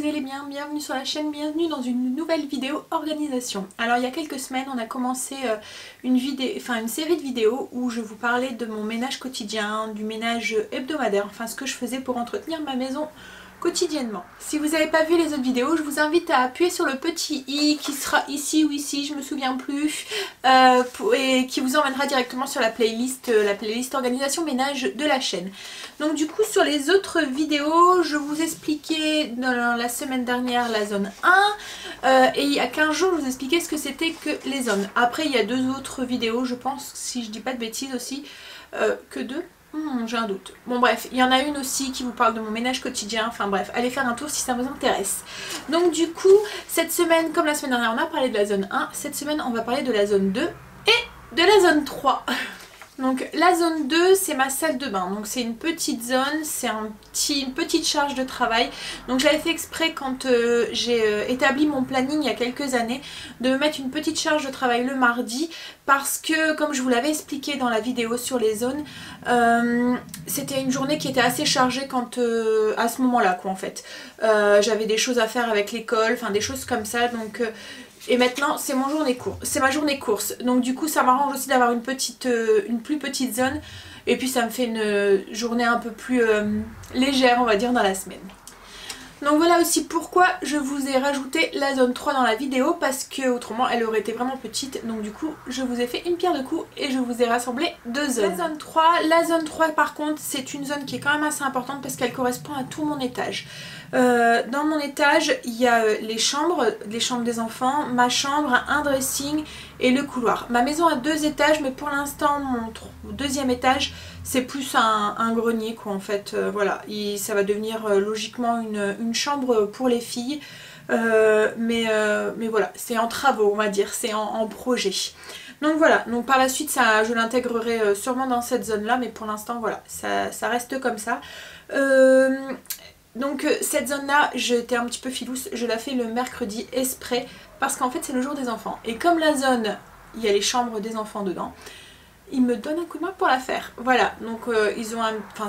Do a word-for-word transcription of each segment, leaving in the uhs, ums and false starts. vous allez bien, bienvenue sur la chaîne, bienvenue dans une nouvelle vidéo organisation. Alors il y a quelques semaines on a commencé une, vidéo, enfin, une série de vidéos où je vous parlais de mon ménage quotidien, du ménage hebdomadaire, enfin ce que je faisais pour entretenir ma maison quotidiennement. Si vous n'avez pas vu les autres vidéos, je vous invite à appuyer sur le petit i qui sera ici ou ici, je me souviens plus, euh, et qui vous emmènera directement sur la playlist, la playlist organisation ménage de la chaîne. Donc du coup sur les autres vidéos, je vous expliquais dans la semaine dernière la zone un, euh, et il y a quinze jours je vous expliquais ce que c'était que les zones. Après il y a deux autres vidéos, je pense, si je dis pas de bêtises aussi, euh, que deux. Hmm, j'ai un doute. Bon bref, il y en a une aussi qui vous parle de mon ménage quotidien, enfin bref, allez faire un tour si ça vous intéresse. Donc du coup, cette semaine, comme la semaine dernière on a parlé de la zone un, cette semaine on va parler de la zone deux et de la zone trois. Donc la zone deux, c'est ma salle de bain, donc c'est une petite zone, c'est un petit, une petite charge de travail. Donc j'avais fait exprès quand euh, j'ai euh, établi mon planning il y a quelques années de mettre une petite charge de travail le mardi parce que, comme je vous l'avais expliqué dans la vidéo sur les zones, euh, c'était une journée qui était assez chargée quand, euh, à ce moment-là quoi en fait. Euh, j'avais des choses à faire avec l'école, enfin des choses comme ça, donc... Euh, Et maintenant c'est mon journée course, c'est ma journée course, donc du coup ça m'arrange aussi d'avoir une petite, euh, une plus petite zone, et puis ça me fait une journée un peu plus euh, légère on va dire dans la semaine. Donc voilà aussi pourquoi je vous ai rajouté la zone trois dans la vidéo, parce que autrement elle aurait été vraiment petite, donc du coup je vous ai fait une pierre de coups et je vous ai rassemblé deux zones. La zone trois, la zone trois par contre c'est une zone qui est quand même assez importante parce qu'elle correspond à tout mon étage. Euh, dans mon étage il y a les chambres, les chambres des enfants, ma chambre, un dressing et le couloir. Ma maison a deux étages mais pour l'instant mon deuxième étage c'est plus un, un grenier quoi en fait, euh, voilà, et ça va devenir euh, logiquement une, une chambre pour les filles, euh, mais, euh, mais voilà, c'est en travaux on va dire, c'est en, en projet. Donc voilà, donc par la suite ça, je l'intégrerai sûrement dans cette zone là, mais pour l'instant voilà, ça, ça reste comme ça. Euh, donc cette zone là, j'étais un petit peu filousse, je la fais le mercredi exprès, parce qu'en fait c'est le jour des enfants, et comme la zone, il y a les chambres des enfants dedans, ils me donnent un coup de main pour la faire. Voilà, donc euh, ils ont un... Enfin,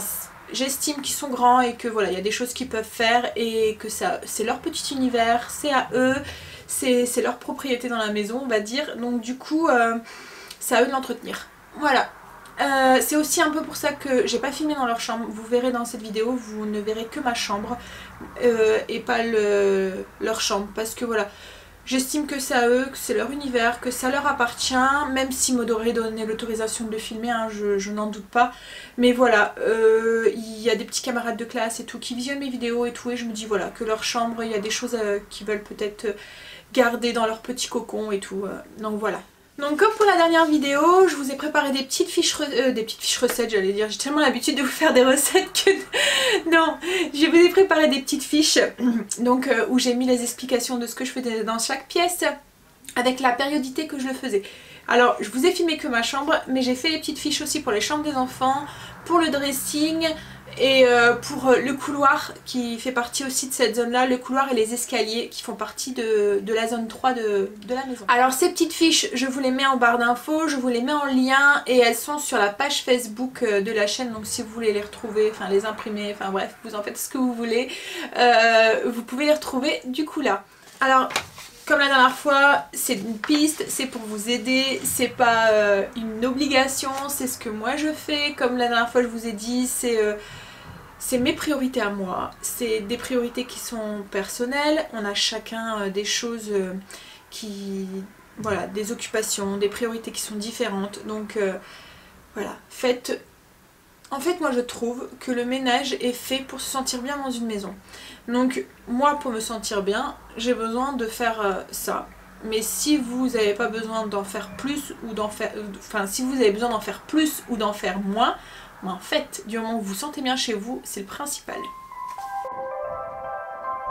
j'estime qu'ils sont grands et que voilà, il y a des choses qu'ils peuvent faire et que ça, c'est leur petit univers, c'est à eux, c'est leur propriété dans la maison, on va dire. Donc du coup, euh, c'est à eux de l'entretenir. Voilà. Euh, c'est aussi un peu pour ça que j'ai pas filmé dans leur chambre. Vous verrez dans cette vidéo, vous ne verrez que ma chambre euh, et pas le, leur chambre. Parce que voilà... J'estime que c'est à eux, que c'est leur univers, que ça leur appartient, même s'ils m'auraient donné l'autorisation de le filmer, hein, je, je n'en doute pas. Mais voilà, euh, il y a des petits camarades de classe et tout qui visionnent mes vidéos et tout, et je me dis voilà, que leur chambre, il y a des choses euh, qu'ils veulent peut-être garder dans leur petit cocon et tout, euh, donc voilà. Donc comme pour la dernière vidéo, je vous ai préparé des petites fiches, euh, des petites fiches recettes, j'allais dire, j'ai tellement l'habitude de vous faire des recettes que... non, je vous ai préparé des petites fiches, donc euh, où j'ai mis les explications de ce que je faisais dans chaque pièce, avec la périodité que je le faisais. Alors je vous ai filmé que ma chambre, mais j'ai fait les petites fiches aussi pour les chambres des enfants, pour le dressing... Et euh, pour le couloir qui fait partie aussi de cette zone là, le couloir et les escaliers qui font partie de, de la zone trois de, de la maison. Alors ces petites fiches, je vous les mets en barre d'infos, je vous les mets en lien et elles sont sur la page Facebook de la chaîne. Donc si vous voulez les retrouver, enfin les imprimer, enfin bref, vous en faites ce que vous voulez, euh, vous pouvez les retrouver du coup là. Alors... Comme la dernière fois, c'est une piste, c'est pour vous aider, c'est pas euh, une obligation, c'est ce que moi je fais. Comme la dernière fois je vous ai dit, c'est euh, c'est mes priorités à moi, c'est des priorités qui sont personnelles. On a chacun euh, des choses euh, qui... Voilà, des occupations, des priorités qui sont différentes. Donc euh, voilà, faites... En fait moi je trouve que le ménage est fait pour se sentir bien dans une maison. Donc moi pour me sentir bien j'ai besoin de faire euh, ça. Mais si vous n'avez pas besoin d'en faire plus ou d'en faire... Enfin si vous avez besoin d'en faire plus ou d'en faire moins, ben, en fait du moment où vous vous sentez bien chez vous c'est le principal.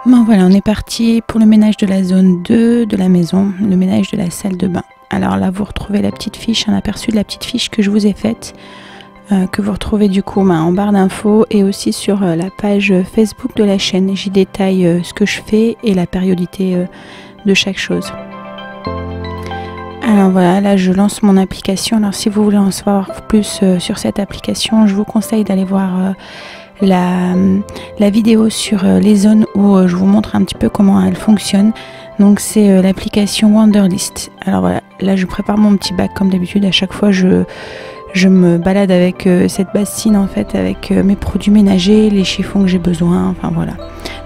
Bon voilà, on est parti pour le ménage de la zone deux de la maison, le ménage de la salle de bain. Alors là vous retrouvez la petite fiche, un aperçu de la petite fiche que je vous ai faite. Euh, que vous retrouvez du coup bah, en barre d'infos et aussi sur euh, la page Facebook de la chaîne. J'y détaille euh, ce que je fais et la périodité euh, de chaque chose. Alors voilà, là je lance mon application. Alors si vous voulez en savoir plus euh, sur cette application, je vous conseille d'aller voir euh, la, la vidéo sur les zones où je vous montre un petit peu comment elle fonctionne. Donc c'est l'application Wunderlist. Alors voilà, là je prépare mon petit bac comme d'habitude. À chaque fois je, je me balade avec cette bassine en fait, avec mes produits ménagers, les chiffons que j'ai besoin, enfin voilà.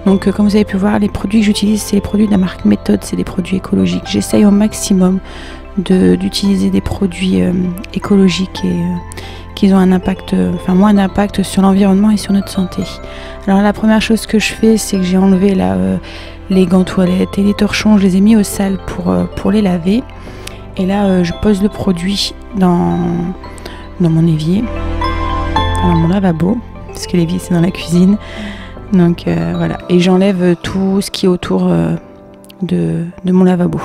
Donc comme vous avez pu voir, les produits que j'utilise, c'est les produits de la marque Méthode, c'est des produits écologiques. J'essaye au maximum d'utiliser de, des produits euh, écologiques et euh, qui ont un impact, enfin moins d'impact sur l'environnement et sur notre santé. Alors la première chose que je fais, c'est que j'ai enlevé là, euh, les gants toilettes et les torchons, je les ai mis au sale pour, euh, pour les laver. Et là euh, je pose le produit dans, dans mon évier, dans mon lavabo, parce que l'évier c'est dans la cuisine. Donc euh, voilà, et j'enlève tout ce qui est autour euh, de, de mon lavabo.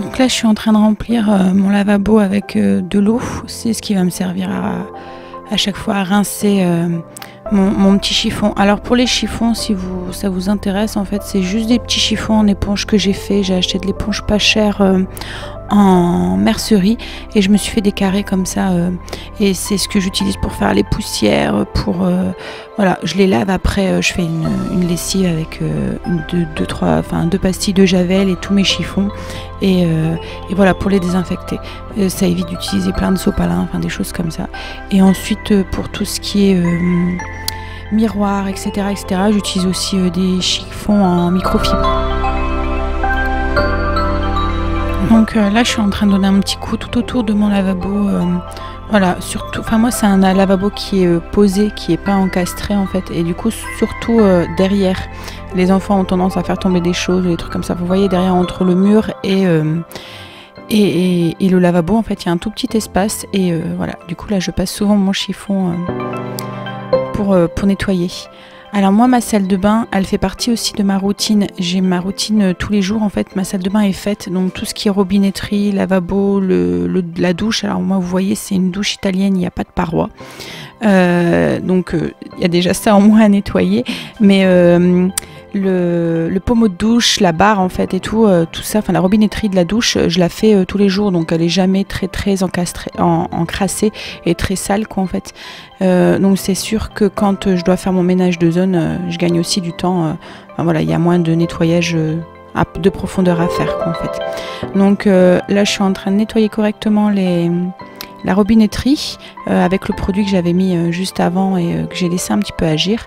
Donc là je suis en train de remplir euh, mon lavabo avec euh, de l'eau, c'est ce qui va me servir à, à chaque fois à rincer euh, mon, mon petit chiffon. Alors pour les chiffons, si vous, ça vous intéresse, en fait c'est juste des petits chiffons en éponge que j'ai fait. J'ai acheté de l'éponge pas chère euh, en mercerie et je me suis fait des carrés comme ça euh, et c'est ce que j'utilise pour faire les poussières, pour euh, voilà, je les lave après, euh, je fais une, une lessive avec euh, deux, deux, trois, enfin, deux pastilles de javel et tous mes chiffons et, euh, et voilà, pour les désinfecter. Euh, ça évite d'utiliser plein de sopalin, enfin des choses comme ça. Et ensuite euh, pour tout ce qui est euh, miroir, etc, etc, j'utilise aussi euh, des chiffons en microfibre. Donc euh, là je suis en train de donner un petit coup tout autour de mon lavabo, euh, voilà, surtout, enfin moi c'est un lavabo qui est euh, posé, qui n'est pas encastré en fait, et du coup surtout euh, derrière, les enfants ont tendance à faire tomber des choses, des trucs comme ça, vous voyez derrière entre le mur et, euh, et, et, et le lavabo en fait, il y a un tout petit espace, et euh, voilà, du coup là je passe souvent mon chiffon euh, pour, euh, pour nettoyer. Alors moi ma salle de bain elle fait partie aussi de ma routine, j'ai ma routine euh, tous les jours en fait, ma salle de bain est faite, donc tout ce qui est robinetterie, lavabo, le, le, la douche, alors moi vous voyez c'est une douche italienne, il n'y a pas de paroi, euh, donc il euh, y a déjà ça en moins à nettoyer, mais euh, le, le pommeau de douche, la barre en fait et tout, euh, tout ça, enfin la robinetterie de la douche je la fais euh, tous les jours, donc elle est jamais très très encastrée, en, encrassée et très sale quoi en fait, euh, donc c'est sûr que quand euh, je dois faire mon ménage de zone, euh, je gagne aussi du temps, euh, enfin, voilà, il y a moins de nettoyage euh, à, de profondeur à faire quoi en fait. Donc euh, là je suis en train de nettoyer correctement les... la robinetterie euh, avec le produit que j'avais mis euh, juste avant et euh, que j'ai laissé un petit peu agir.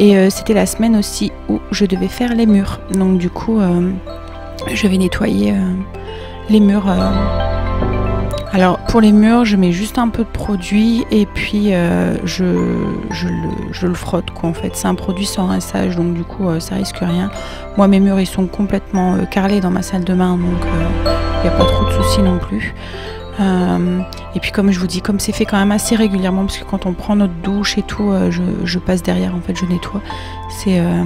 Et euh, c'était la semaine aussi où je devais faire les murs. Donc du coup, euh, je vais nettoyer euh, les murs. Euh. Alors pour les murs, je mets juste un peu de produit et puis euh, je, je, le, je le frotte quoi en fait. C'est un produit sans rinçage, donc du coup, euh, ça risque rien. Moi, mes murs, ils sont complètement euh, carrelés dans ma salle de bain, donc il euh, n'y a pas trop de soucis non plus. Euh, et puis comme je vous dis, comme c'est fait quand même assez régulièrement, parce que quand on prend notre douche et tout, euh, je, je passe derrière en fait, je nettoie. C'est euh,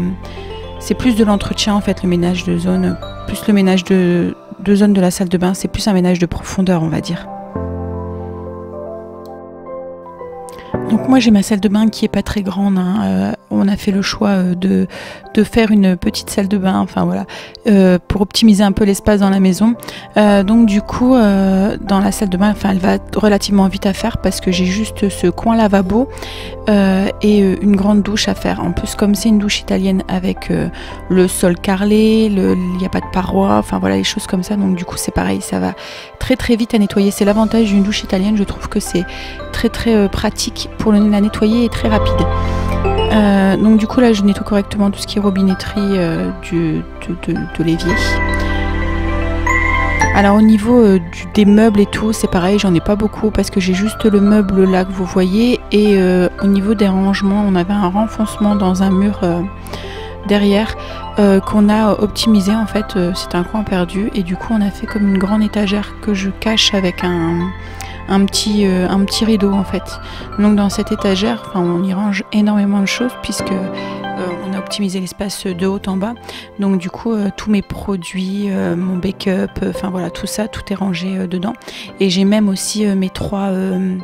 c'est plus de l'entretien en fait, le ménage de zone, plus le ménage de, de zone de la salle de bain, c'est plus un ménage de profondeur on va dire. Donc moi j'ai ma salle de bain qui est pas très grande, hein. euh, on a fait le choix de, de faire une petite salle de bain, enfin voilà, euh, pour optimiser un peu l'espace dans la maison. Euh, donc du coup euh, dans la salle de bain, enfin elle va relativement vite à faire parce que j'ai juste ce coin lavabo euh, et une grande douche à faire. En plus comme c'est une douche italienne avec euh, le sol carrelé, il n'y a pas de paroi, enfin voilà les choses comme ça. Donc du coup c'est pareil, ça va très très vite à nettoyer. C'est l'avantage d'une douche italienne, je trouve que c'est très très euh, pratique pour le, la nettoyer, est très rapide. Euh, donc du coup là je nettoie correctement tout ce qui est robinetterie euh, du, de, de, de l'évier. Alors au niveau euh, du, des meubles et tout, c'est pareil, j'en ai pas beaucoup parce que j'ai juste le meuble là que vous voyez et euh, au niveau des rangements, on avait un renfoncement dans un mur euh, derrière euh, qu'on a optimisé en fait, euh, c'est un coin perdu et du coup on a fait comme une grande étagère que je cache avec un... Un petit, euh, un petit rideau en fait. Donc dans cette étagère, enfin, on y range énormément de choses puisque euh, on a optimisé l'espace de haut en bas. Donc du coup euh, tous mes produits, euh, mon backup, enfin euh, voilà tout ça, tout est rangé euh, dedans. Et j'ai même aussi euh, mes trois, euh,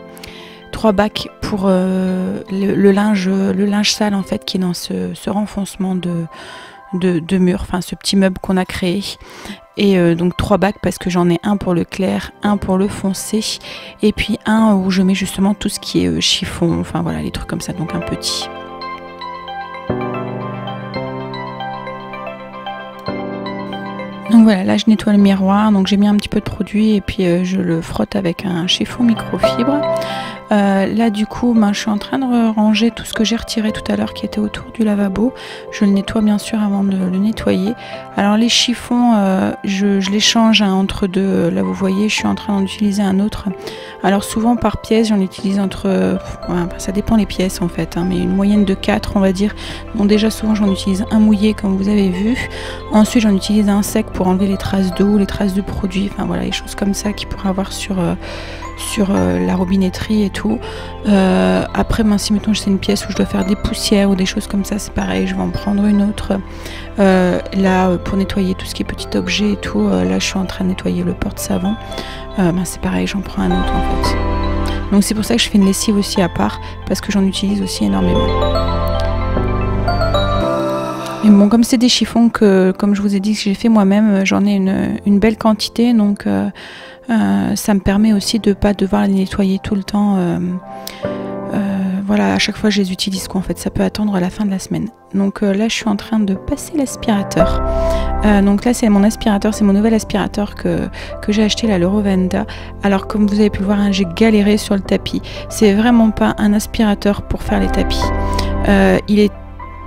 trois bacs pour euh, le, le linge, le linge sale en fait qui est dans ce, ce renfoncement de de, de mur, enfin ce petit meuble qu'on a créé. Et euh, donc trois bacs parce que j'en ai un pour le clair, un pour le foncé et puis un où je mets justement tout ce qui est euh, chiffon, enfin voilà les trucs comme ça, donc un petit. Donc voilà, là je nettoie le miroir, donc j'ai mis un petit peu de produit et puis euh, je le frotte avec un chiffon microfibre. Euh, là du coup ben, je suis en train de ranger tout ce que j'ai retiré tout à l'heure qui était autour du lavabo. Je le nettoie bien sûr avant de le nettoyer. Alors les chiffons euh, je, je les change hein, entre deux. Là vous voyez je suis en train d'en utiliser un autre. Alors souvent par pièce j'en utilise entre euh, ça dépend les pièces en fait hein, mais une moyenne de quatre on va dire. Bon déjà souvent j'en utilise un mouillé comme vous avez vu, ensuite j'en utilise un sec pour enlever les traces d'eau, les traces de produits, enfin voilà les choses comme ça qu'il pourrait avoir sur euh, sur euh, la robinetterie et tout. Euh, après ben, si mettons c'est une pièce où je dois faire des poussières ou des choses comme ça, c'est pareil, je vais en prendre une autre. Euh, là pour nettoyer tout ce qui est petit objet et tout, euh, là je suis en train de nettoyer le porte-savon, euh, ben, c'est pareil, j'en prends un autre en fait. Donc c'est pour ça que je fais une lessive aussi à part, parce que j'en utilise aussi énormément. Bon, comme c'est des chiffons que, comme je vous ai dit, que j'ai fait moi-même, j'en ai une, une belle quantité, donc euh, euh, ça me permet aussi de ne pas devoir les nettoyer tout le temps. Euh, euh, voilà, à chaque fois je les utilise quoi en fait, ça peut attendre à la fin de la semaine. Donc euh, là je suis en train de passer l'aspirateur. Euh, donc là c'est mon aspirateur, c'est mon nouvel aspirateur que, que j'ai acheté là, le Rowenta. Alors comme vous avez pu le voir, hein, j'ai galéré sur le tapis. C'est vraiment pas un aspirateur pour faire les tapis. Euh, il est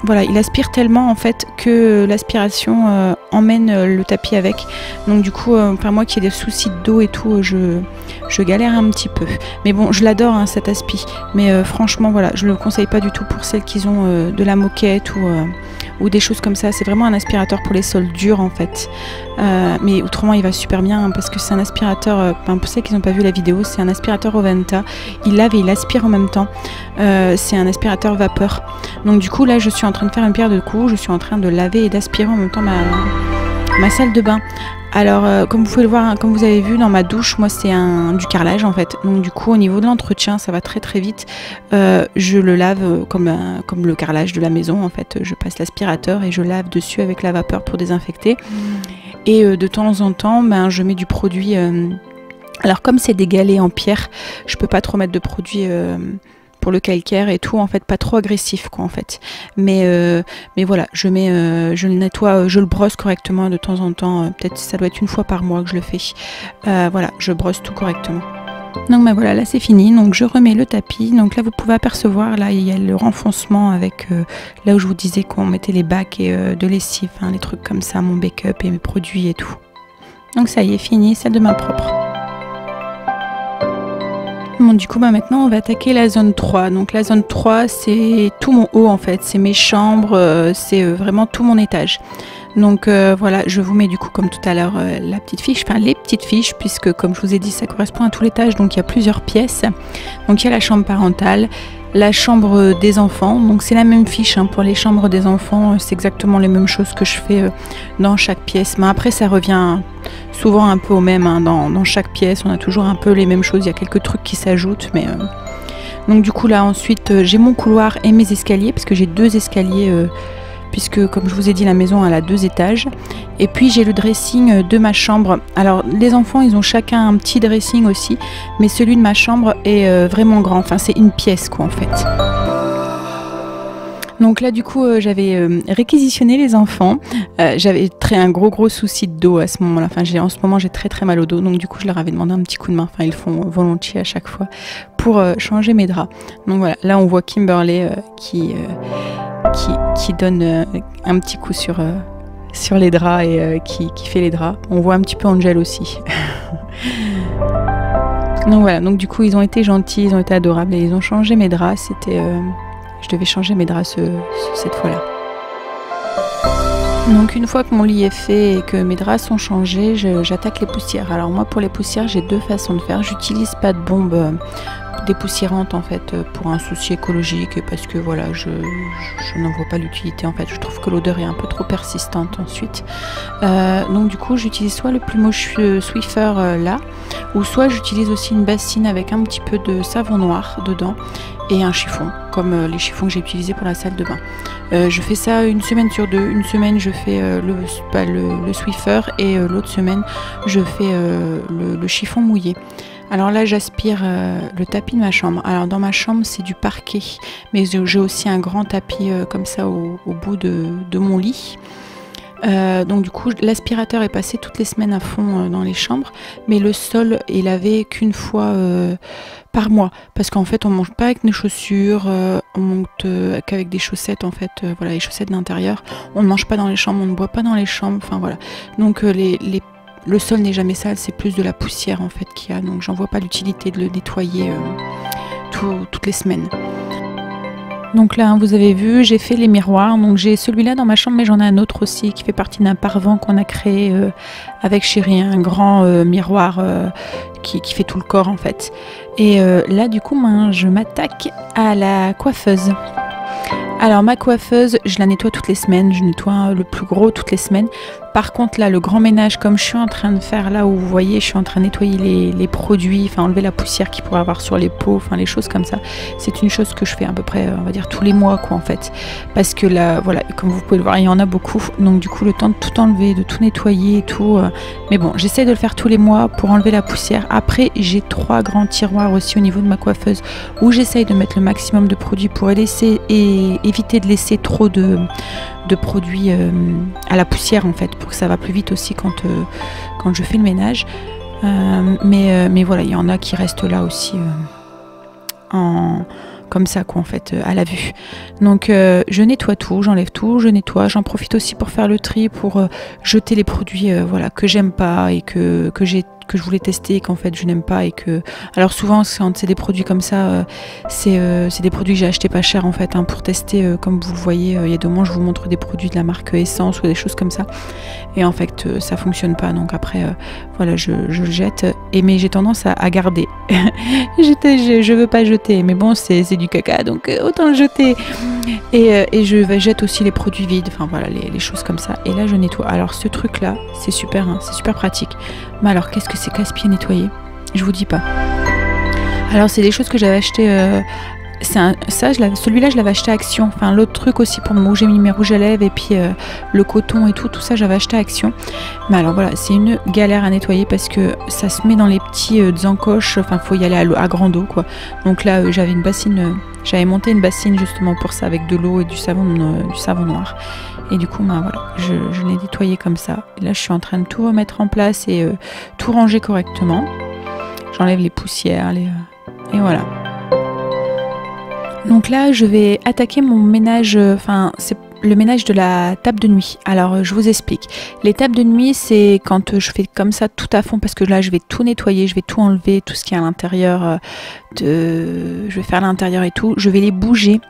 Voilà, il aspire tellement en fait que l'aspiration euh, emmène euh, le tapis avec. Donc du coup, euh, par moi qui ai des soucis d'eau et tout, euh, je, je galère un petit peu. Mais bon, je l'adore hein, cet aspi. Mais euh, franchement, voilà, je le conseille pas du tout pour celles qui ont euh, de la moquette ou, euh, ou des choses comme ça. C'est vraiment un aspirateur pour les sols durs en fait. Euh, mais autrement, il va super bien hein, parce que c'est un aspirateur. Euh, ben, pour celles qui n'ont pas vu la vidéo, c'est un aspirateur Rowenta. Il lave et il aspire en même temps. Euh, c'est un aspirateur vapeur. Donc du coup, là, je suis en en train de faire une pierre de coups, je suis en train de laver et d'aspirer en même temps ma, ma salle de bain. Alors euh, comme vous pouvez le voir, hein, comme vous avez vu dans ma douche, moi c'est un du carrelage en fait, donc du coup au niveau de l'entretien ça va très très vite. Euh, je le lave comme, un, comme le carrelage de la maison en fait, je passe l'aspirateur et je lave dessus avec la vapeur pour désinfecter. Et euh, de temps en temps ben, je mets du produit, euh... alors comme c'est des galets en pierre, je peux pas trop mettre de produit euh... pour le calcaire et tout en fait, pas trop agressif quoi en fait, mais euh, mais voilà je mets euh, je le nettoie, je le brosse correctement de temps en temps, euh, peut-être ça doit être une fois par mois que je le fais. Euh, voilà, je brosse tout correctement. Donc ben voilà, là c'est fini, donc je remets le tapis. Donc là vous pouvez apercevoir, là il y a le renfoncement avec euh, là où je vous disais qu'on mettait les bacs et euh, de lessive, hein, les trucs comme ça, mon bake-up et mes produits et tout. Donc ça y est, fini, salle de bain propre. Bon, du coup bah, maintenant on va attaquer la zone trois. Donc la zone trois c'est tout mon haut en fait, c'est mes chambres, euh, c'est euh, vraiment tout mon étage. Donc euh, voilà, je vous mets du coup comme tout à l'heure euh, la petite fiche, enfin les petites fiches, puisque comme je vous ai dit ça correspond à tout l'étage, donc il y a plusieurs pièces. Donc il y a la chambre parentale, la chambre des enfants, donc c'est la même fiche hein, pour les chambres des enfants, c'est exactement les mêmes choses que je fais euh, dans chaque pièce. Mais après ça revient souvent un peu au même, hein, dans, dans chaque pièce on a toujours un peu les mêmes choses, il y a quelques trucs qui s'ajoutent mais... Euh... Donc du coup là ensuite j'ai mon couloir et mes escaliers, parce que j'ai deux escaliers... Euh... puisque comme je vous ai dit la maison elle a deux étages, et puis j'ai le dressing de ma chambre. Alors les enfants ils ont chacun un petit dressing aussi, mais celui de ma chambre est euh, vraiment grand, enfin c'est une pièce quoi en fait. Donc là du coup euh, j'avais euh, réquisitionné les enfants, euh, j'avais très un gros gros souci de dos à ce moment là, enfin en ce moment j'ai très très mal au dos, donc du coup je leur avais demandé un petit coup de main, enfin ils le font volontiers à chaque fois, pour euh, changer mes draps. Donc voilà, là on voit Kimberly euh, qui... Euh, Qui, qui donne euh, un petit coup sur, euh, sur les draps et euh, qui, qui fait les draps. On voit un petit peu Angel aussi. Donc voilà, donc du coup ils ont été gentils, ils ont été adorables et ils ont changé mes draps. C'était, euh, je devais changer mes draps ce, ce, cette fois-là. Donc une fois que mon lit est fait et que mes draps sont changés, j'attaque les poussières. Alors moi pour les poussières j'ai deux façons de faire. J'utilise pas de bombe euh, dépoussiérante en fait pour un souci écologique et parce que voilà je, je, je n'en vois pas l'utilité en fait. Je trouve que l'odeur est un peu trop persistante ensuite. Euh, donc du coup j'utilise soit le plumeau Swiffer euh, là, ou soit j'utilise aussi une bassine avec un petit peu de savon noir dedans et un chiffon comme euh, les chiffons que j'ai utilisés pour la salle de bain. Euh, je fais ça une semaine sur deux. Une semaine je fais euh, le, bah, le, le Swiffer et euh, l'autre semaine je fais euh, le, le chiffon mouillé. Alors là j'aspire euh, le tapis de ma chambre. Alors dans ma chambre c'est du parquet, mais j'ai aussi un grand tapis euh, comme ça au, au bout de, de mon lit. Euh, donc du coup l'aspirateur est passé toutes les semaines à fond euh, dans les chambres, mais le sol est lavé qu'une fois euh, par mois, parce qu'en fait on ne mange pas avec nos chaussures, euh, on monte euh, qu'avec des chaussettes en fait, euh, voilà les chaussettes d'intérieur, on ne mange pas dans les chambres, on ne boit pas dans les chambres, enfin voilà. Donc euh, les, les le sol n'est jamais sale, c'est plus de la poussière en fait qu'il y a, donc j'en vois pas l'utilité de le nettoyer euh, tout, toutes les semaines. Donc là, hein, vous avez vu, j'ai fait les miroirs, donc j'ai celui-là dans ma chambre, mais j'en ai un autre aussi qui fait partie d'un parvent qu'on a créé euh, avec Chérie, un grand euh, miroir euh, qui, qui fait tout le corps en fait. Et euh, là du coup, ben, je m'attaque à la coiffeuse. Alors ma coiffeuse, je la nettoie toutes les semaines, je nettoie le plus gros toutes les semaines. Par contre là, le grand ménage, comme je suis en train de faire là où vous voyez, je suis en train de nettoyer les, les produits, enfin enlever la poussière qu'il pourrait avoir sur les peaux, enfin les choses comme ça. C'est une chose que je fais à peu près, on va dire tous les mois quoi en fait. Parce que là, voilà, comme vous pouvez le voir, il y en a beaucoup. Donc du coup, le temps de tout enlever, de tout nettoyer et tout. Euh, mais bon, j'essaie de le faire tous les mois pour enlever la poussière. Après, j'ai trois grands tiroirs aussi au niveau de ma coiffeuse où j'essaye de mettre le maximum de produits pour laisser et, et éviter de laisser trop de, de produits euh, à la poussière en fait, pour que ça va plus vite aussi quand, euh, quand je fais le ménage. Euh, mais, euh, mais voilà, il y en a qui restent là aussi euh, en, comme ça quoi en fait, euh, à la vue. Donc euh, je nettoie tout, j'enlève tout, je nettoie, j'en profite aussi pour faire le tri, pour euh, jeter les produits euh, voilà, que j'aime pas et que, que j'ai que je voulais tester et qu'en fait je n'aime pas. Et que alors souvent quand c'est des produits comme ça euh, c'est euh, des produits que j'ai acheté pas cher en fait hein, pour tester euh, comme vous le voyez euh, il y a deux mois je vous montre des produits de la marque Essence ou des choses comme ça et en fait euh, ça fonctionne pas, donc après euh, voilà je, je le jette et mais j'ai tendance à, à garder. je, je veux pas jeter, mais bon c'est du caca donc euh, autant le jeter et, euh, et je jette aussi les produits vides, enfin voilà les, les choses comme ça. Et là je nettoie, alors ce truc là c'est super hein, c'est super pratique, mais alors qu'est-ce que c'est casse-pieds nettoyé, je vous dis pas. Alors c'est des choses que j'avais acheté euh, celui-là je l'avais acheté à Action, enfin l'autre truc aussi pour moi où j'ai mis mes rouges à lèvres et puis euh, le coton et tout, tout ça j'avais acheté à Action. Mais alors voilà, c'est une galère à nettoyer parce que ça se met dans les petits euh, encoches, enfin faut y aller à, à grande eau quoi. Donc là euh, j'avais une bassine, euh, j'avais monté une bassine justement pour ça avec de l'eau et du savon, euh, du savon noir. Et du coup, ben voilà, je, je l'ai nettoyé comme ça. Et là, je suis en train de tout remettre en place et euh, tout ranger correctement. J'enlève les poussières, les, euh, et voilà. Donc là, je vais attaquer mon ménage, enfin, euh, c'est le ménage de la table de nuit. Alors je vous explique, les tables de nuit c'est quand je fais comme ça tout à fond parce que là je vais tout nettoyer, je vais tout enlever, tout ce qui est à l'intérieur de... je vais faire l'intérieur et tout, je vais les bouger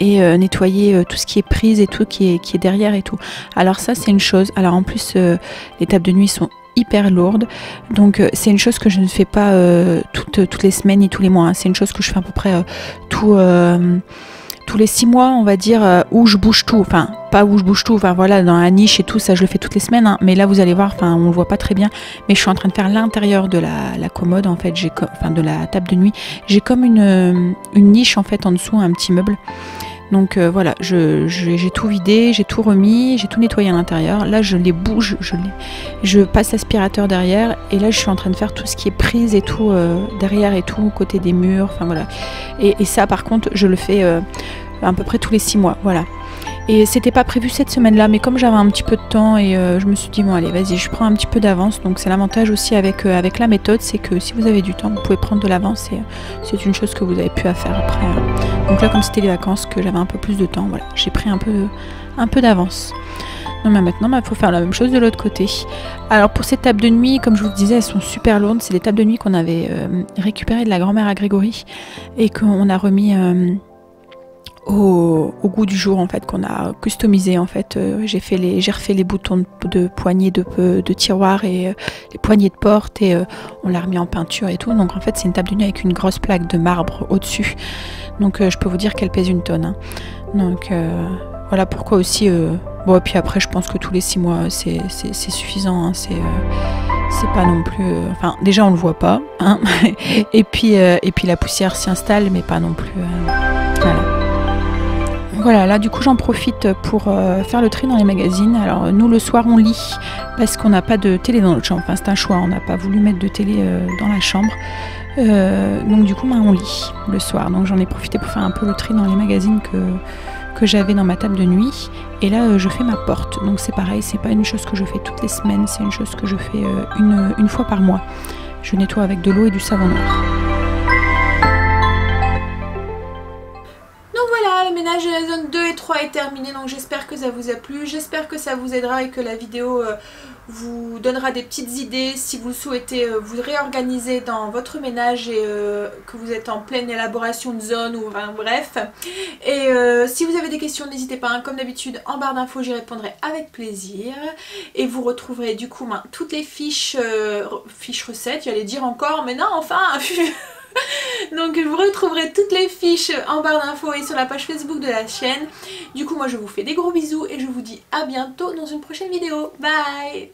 et euh, nettoyer euh, tout ce qui est prise et tout qui est, qui est derrière et tout. Alors ça c'est une chose, alors en plus euh, les tables de nuit sont hyper lourde, donc euh, c'est une chose que je ne fais pas euh, toutes, toutes les semaines ni tous les mois, hein. C'est une chose que je fais à peu près euh, tout... Euh, tous les six mois on va dire, euh, où je bouge tout, enfin pas où je bouge tout, enfin voilà dans la niche et tout ça je le fais toutes les semaines hein. Mais là vous allez voir, enfin on le voit pas très bien, mais je suis en train de faire l'intérieur de la, la commode en fait, j'ai enfin de la table de nuit, j'ai comme une, une niche en fait en dessous, un petit meuble. Donc euh, voilà, je, je, j'ai tout vidé, j'ai tout remis, j'ai tout nettoyé à l'intérieur. Là, je les bouge, je, les, je passe l'aspirateur derrière. Et là, je suis en train de faire tout ce qui est prise et tout, euh, derrière et tout, côté des murs. Enfin voilà. Et, et ça, par contre, je le fais euh, à peu près tous les six mois. Voilà. Et c'était pas prévu cette semaine-là, mais comme j'avais un petit peu de temps et euh, je me suis dit bon allez vas-y, je prends un petit peu d'avance. Donc c'est l'avantage aussi avec, euh, avec la méthode, c'est que si vous avez du temps, vous pouvez prendre de l'avance et euh, c'est une chose que vous avez pu à faire après. Euh. Donc là comme c'était les vacances, que j'avais un peu plus de temps, voilà, j'ai pris un peu, un peu d'avance. Non mais maintenant, il faut faire la même chose de l'autre côté. Alors pour ces tables de nuit, comme je vous le disais, elles sont super lourdes. C'est des tables de nuit qu'on avait euh, récupérées de la grand-mère à Grégory et qu'on a remis... Euh, au, au goût du jour en fait, qu'on a customisé en fait. Euh, j'ai fait les, j'ai refait les boutons de, de poignées de, de tiroir et euh, les poignées de porte et euh, on l'a remis en peinture et tout. Donc en fait c'est une table de nuit avec une grosse plaque de marbre au-dessus. Donc euh, je peux vous dire qu'elle pèse une tonne. Hein. Donc euh, voilà pourquoi aussi. Euh, bon et puis après je pense que tous les six mois c'est suffisant. Hein, c'est euh, c'est pas non plus... Euh, enfin, déjà, on le voit pas. Hein et, puis, euh, et puis, la poussière s'y installe, mais pas non plus... Euh, voilà. Voilà, là, du coup, j'en profite pour euh, faire le tri dans les magazines. Alors, nous, le soir, on lit parce qu'on n'a pas de télé dans notre chambre. Enfin, c'est un choix. On n'a pas voulu mettre de télé euh, dans la chambre. Euh, donc, du coup, bah, on lit le soir. Donc, j'en ai profité pour faire un peu le tri dans les magazines que... que j'avais dans ma table de nuit, et là euh, je fais ma porte. Donc c'est pareil, c'est pas une chose que je fais toutes les semaines, c'est une chose que je fais euh, une, une fois par mois. Je nettoie avec de l'eau et du savon noir. Donc voilà, le ménage de la zone deux et trois est terminé, donc j'espère que ça vous a plu, j'espère que ça vous aidera et que la vidéo euh, vous donnera des petites idées si vous souhaitez euh, vous réorganiser dans votre ménage et euh, que vous êtes en pleine élaboration de zone ou enfin, bref. Et euh, si vous avez des questions n'hésitez pas, hein, comme d'habitude en barre d'infos j'y répondrai avec plaisir. Et vous retrouverez du coup ben, toutes les fiches, euh, fiches recettes, j'allais dire encore mais non enfin. Donc vous retrouverez toutes les fiches en barre d'infos et sur la page Facebook de la chaîne. Du coup moi je vous fais des gros bisous et je vous dis à bientôt dans une prochaine vidéo. Bye.